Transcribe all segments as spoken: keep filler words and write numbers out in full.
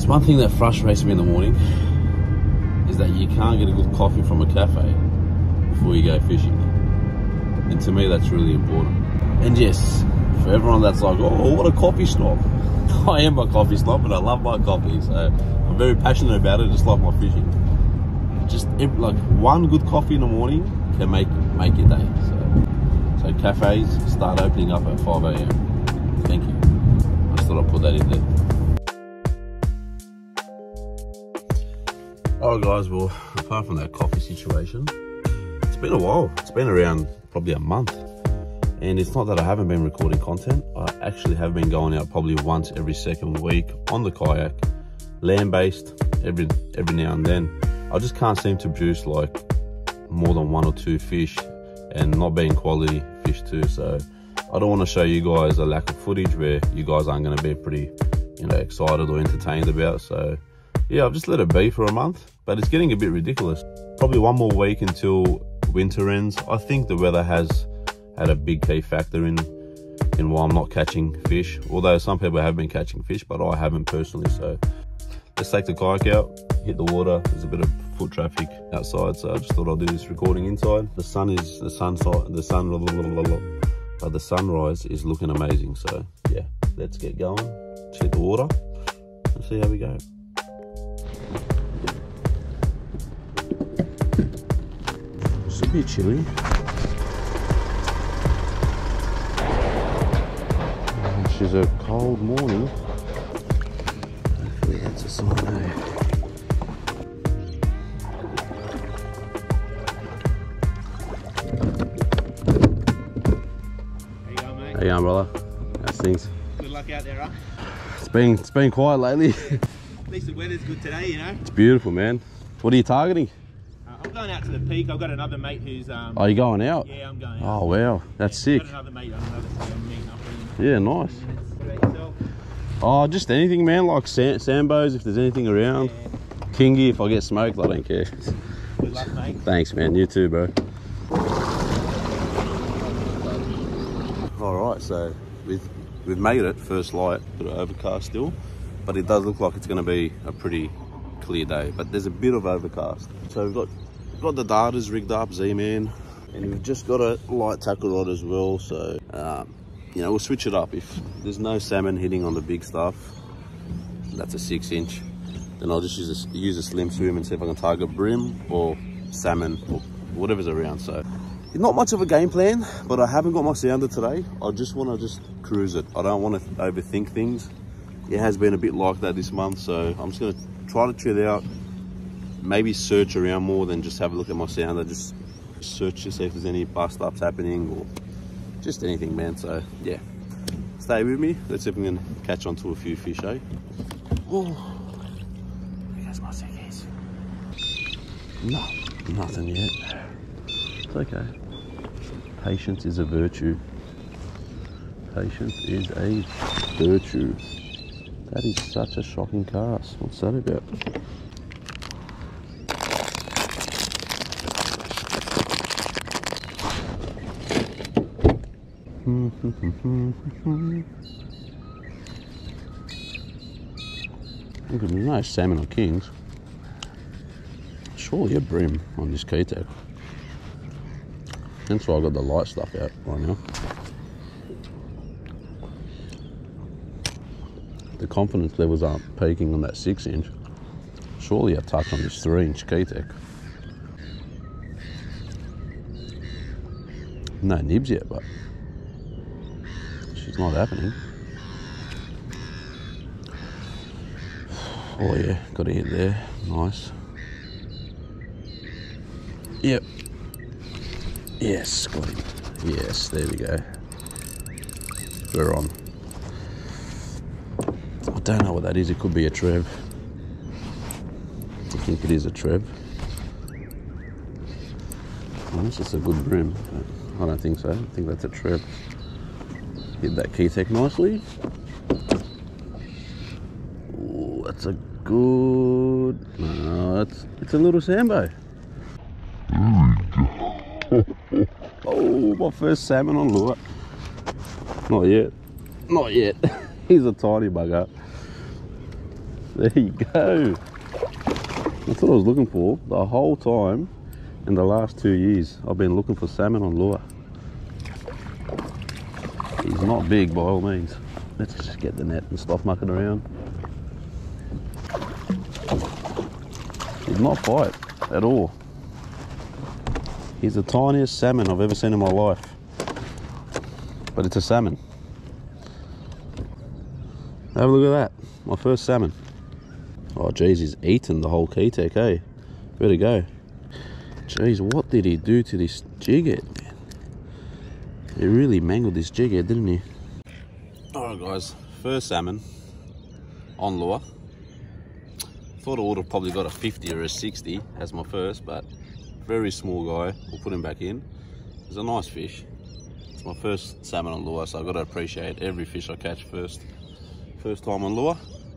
It's one thing that frustrates me in the morning is that you can't get a good coffee from a cafe before you go fishing. And to me, that's really important. And yes, for everyone that's like, oh, what a coffee snob. I am a coffee snob, and I love my coffee. So I'm very passionate about it, just like my fishing. Just like one good coffee in the morning can make make your day. So, so cafes start opening up at five A M Thank you. I just thought I'd put that in there. Alright guys, well, apart from that coffee situation, it's been a while. It's been around probably a month. And it's not that I haven't been recording content. I actually have been going out probably once every second week on the kayak, land-based, every every now and then. I just can't seem to produce like more than one or two fish, and not being quality fish too. So I don't want to show you guys a lack of footage where you guys aren't going to be pretty, you know, excited or entertained about. So yeah, I've just let it be for a month, but it's getting a bit ridiculous. Probably one more week until winter ends. I think the weather has had a big key factor in in why I'm not catching fish, although some people have been catching fish, but I haven't personally. So let's take the kayak out, hit the water. There's a bit of foot traffic outside, so I just thought I'll do this recording inside. The sun is the sunset the sun blah, blah, blah, blah. But the sunrise is looking amazing. So yeah, let's get going. Let's hit the water and see how we go. It's a bit chilly. Is a cold morning. Hopefully that's a sign. How you going, mate? How you going, brother? How's things? Good luck out there, huh? It's been it's been quiet lately. At least the weather's good today, you know. It's beautiful, man. What are you targeting? Uh, I'm going out to the peak. I've got another mate who's. Um, oh, you going out? Yeah, I'm going out. Oh wow, that's yeah, sick. I've got another mate. Another mate. Yeah, nice. Oh, just anything, man, like sambos, if there's anything around. Yeah. Kingy, if I get smoked, I don't care. Good luck, mate. Thanks, man. You too, bro. Alright, so we've, we've made it, first light, bit of overcast still, but it does look like it's going to be a pretty clear day, but there's a bit of overcast. So we've got, we've got the darters rigged up, Z-Man, and we've just got a light tackle rod as well, so... Um, you know, we'll switch it up. If there's no salmon hitting on the big stuff, that's a six inch, then I'll just use a, use a slim swim and see if I can target brim or salmon or whatever's around. So not much of a game plan, but I haven't got my sounder today. I just want to just cruise it. I don't want to overthink things. It has been a bit like that this month, so I'm just going to try to chill out, maybe search around more than just have a look at my sounder. Just search to see if there's any bust ups happening or just anything, man. So yeah, stay with me. Let's see if we can catch on to a few fish, eh? Oh, that's my sickies. No, nothing yet. It's okay. Patience is a virtue. Patience is a virtue. That is such a shocking cast. What's that about? Look at nice salmon on kings. Surely a brim on this Keitech. That's why I got the light stuff out right now. The confidence levels aren't peaking on that six inch. Surely a touch on this three inch Keitech. No nibs yet, but it's not happening. Oh yeah, got a hit there. Nice. Yep. Yes, got him. Yes, there we go. We're on. I don't know what that is. It could be a trev. I think it is a trev. Unless it's a good brim. I don't think so. I think that's a trev. Hit that Keitech nicely. Oh, that's a good. No, it's it's a little sambo. Oh, my first salmon on lure. Not yet. Not yet. He's a tiny bugger. There you go. That's what I was looking for the whole time. In the last two years I've been looking for salmon on lure. He's not big by all means. Let's just get the net and stop mucking around. He did not bite at all. He's the tiniest salmon I've ever seen in my life. But it's a salmon. Have a look at that. My first salmon. Oh geez, he's eaten the whole Keitech, eh? Where'd he go? Jeez, what did he do to this jig head? He really mangled this jig head, didn't he? Alright guys, first salmon on lure. Thought I would have probably got a fifty or a sixty as my first, but very small guy. We'll put him back in. It's a nice fish. It's my first salmon on lure, so I've got to appreciate every fish I catch first. First time on lure.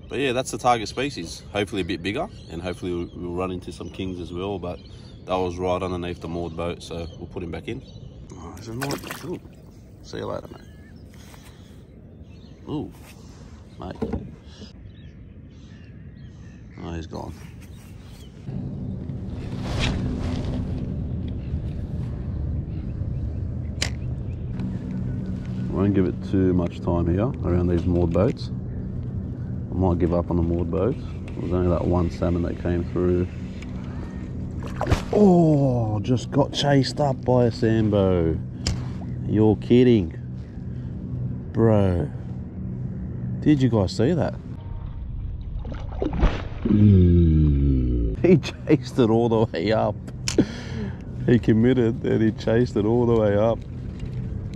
But yeah, that's the target species. Hopefully a bit bigger, and hopefully we'll run into some kings as well, but that was right underneath the moored boat, so we'll put him back in. Oh, he's a nice little. See you later, mate. Ooh, mate. Oh, he's gone. I won't give it too much time here around these moored boats. I might give up on the moored boats. There was only that one salmon that came through. Oh, just got chased up by a Sambo. You're kidding. Bro. Did you guys see that? Mm. He chased it all the way up. He committed and he chased it all the way up.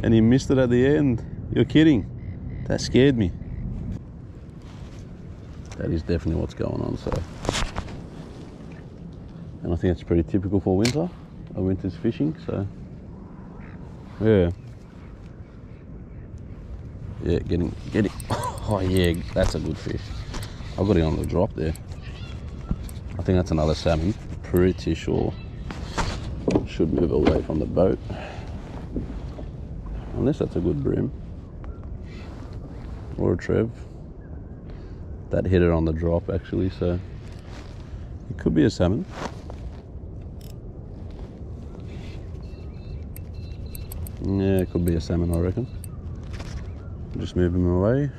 And he missed it at the end. You're kidding. That scared me. That is definitely what's going on, so. And I think that's pretty typical for winter, a winter's fishing, so yeah. Yeah, get him, get him. Oh yeah, that's a good fish. I got it on the drop there. I think that's another salmon, pretty sure. Should move away from the boat. Unless that's a good brim. Or a trev. That hit it on the drop actually, so it could be a salmon. Yeah, it could be a salmon, I reckon. Just move him away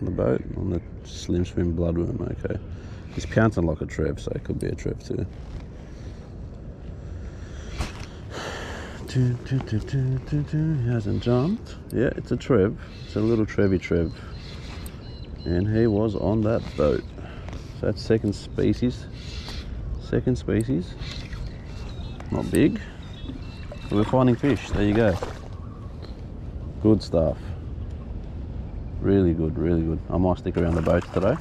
on the boat, on the slim swim bloodworm, okay. He's pouncing like a trev, so it could be a trev too. Do, do, do, do, do, do. He hasn't jumped. Yeah, it's a trev. It's a little trevy trev. And he was on that boat. So that's second species. Second species. Not big. We're finding fish, there you go. Good stuff. Really good, really good. I might stick around the boat today.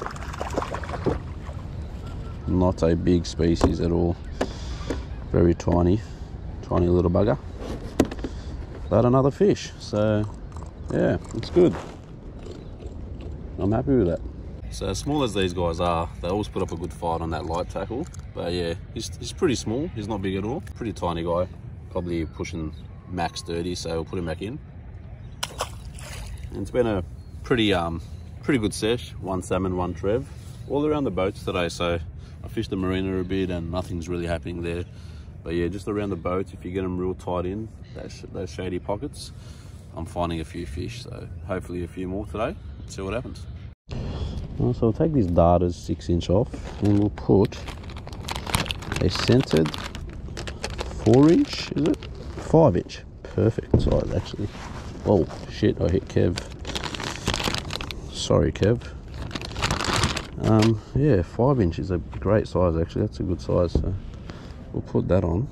Not a big species at all. Very tiny, tiny little bugger. But another fish, so yeah, it's good. I'm happy with that. So as small as these guys are, they always put up a good fight on that light tackle. But yeah, he's, he's pretty small, he's not big at all. Pretty tiny guy. Probably pushing max thirty, so we'll put him back in. And it's been a pretty um pretty good sesh. One salmon, one trev, all around the boats today. So I fished the marina a bit and nothing's really happening there, but yeah, just around the boats, if you get them real tight in those, those shady pockets, I'm finding a few fish, so hopefully a few more today. Let's see what happens. Well, so I'll take this darter's six inch off and we'll put a scented four inch, is it? five inch. Perfect size, actually. Oh, shit, I hit Kev. Sorry, Kev. Um, yeah, five inch is a great size, actually. That's a good size. So we'll put that on.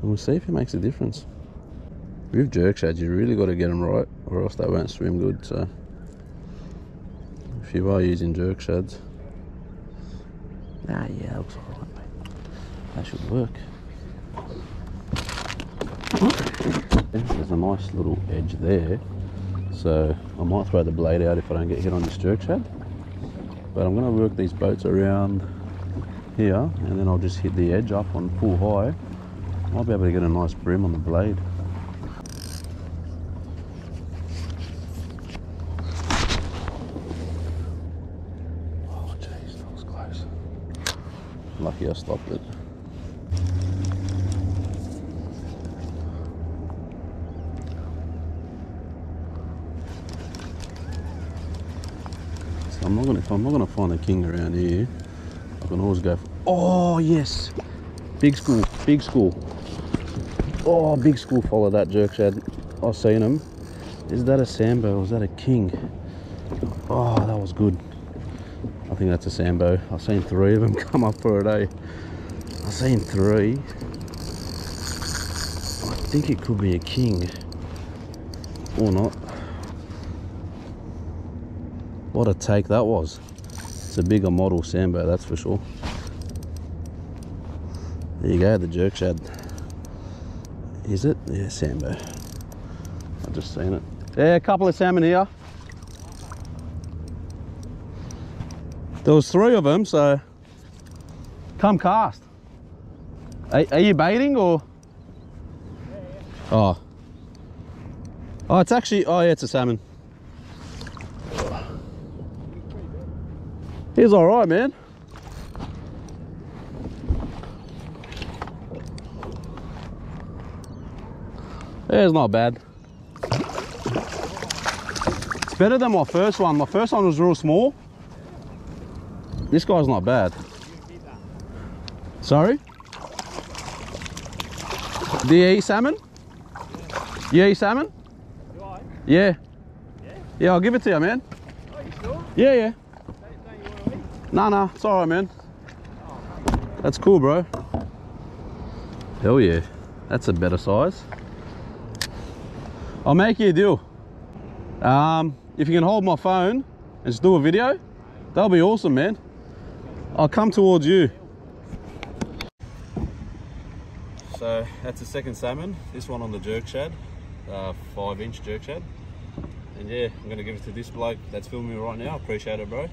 And we'll see if it makes a difference. With jerk shads, you really got to get them right, or else they won't swim good. So if you are using jerk shads. Ah, yeah, that looks alright. That should work. There's a nice little edge there, so I might throw the blade out if I don't get hit on this jerk shad. But I'm going to work these boats around here, and then I'll just hit the edge up on full high. I'll be able to get a nice brim on the blade. maar hier stopt it. So I'm not gonna, if I'm not gonna find a king around here, I can always go for, oh yes, big school, big school. Oh, big school, follow that jerk shad. I've seen him. Is that a sambo or is that a king? Oh, that was good. I think that's a sambo. I've seen three of them come up for a day. I've seen three. I think it could be a king or not. What a take that was. It's a bigger model sambo, that's for sure. There you go, the jerk shad. Is it? Yeah, sambo. I've just seen it. Yeah, a couple of salmon here. There was three of them, so come cast. Are, are you baiting or? Yeah, yeah. Oh. Oh, it's actually, oh yeah, it's a salmon. He's all right, man. Yeah, it's not bad. It's better than my first one. My first one was real small. This guy's not bad. Sorry? Do you eat salmon? You eat salmon? Do I? Yeah. Yeah? Yeah, I'll give it to you, man. Oh, you sure? Yeah, yeah. Nah, nah, it's alright, man. That's cool, bro. Hell yeah. That's a better size. I'll make you a deal. Um, if you can hold my phone and just do a video, that'll be awesome, man. I'll come towards you. So that's the second salmon. This one on the jerk shad, uh, five inch jerk shad. And yeah, I'm gonna give it to this bloke that's filming me right now. Appreciate it, bro.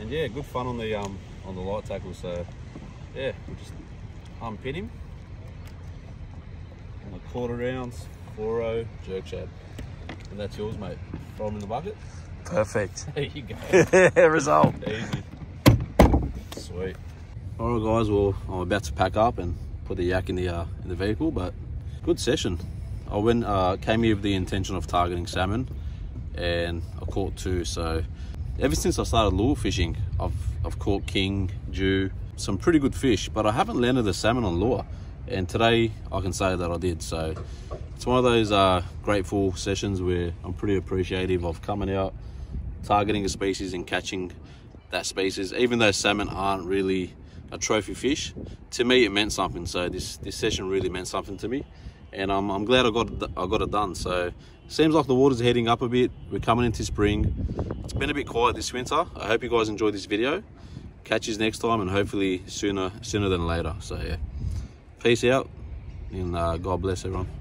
And yeah, good fun on the um on the light tackle. So yeah, we'll just unpin him on the quarter ounce four oh jerk shad. And that's yours, mate. Throw him in the bucket. Perfect. There you go. Result. Easy. Sweet. All right, guys. Well, I'm about to pack up and put the yak in the uh, in the vehicle, but good session. I went uh, came here with the intention of targeting salmon, and I caught two. So ever since I started lure fishing, I've I've caught king, dew, some pretty good fish, but I haven't landed a salmon on lure. And today I can say that I did. So it's one of those uh, grateful sessions where I'm pretty appreciative of coming out, targeting a species and catching that species. Even though salmon aren't really a trophy fish, to me it meant something. So this this session really meant something to me, and I'm, I'm glad I got it, I got it done. So seems like the water's heading up a bit. We're coming into spring. It's been a bit quiet this winter. I hope you guys enjoyed this video. Catch you next time, and hopefully sooner sooner than later. So yeah, peace out, and uh, God bless everyone.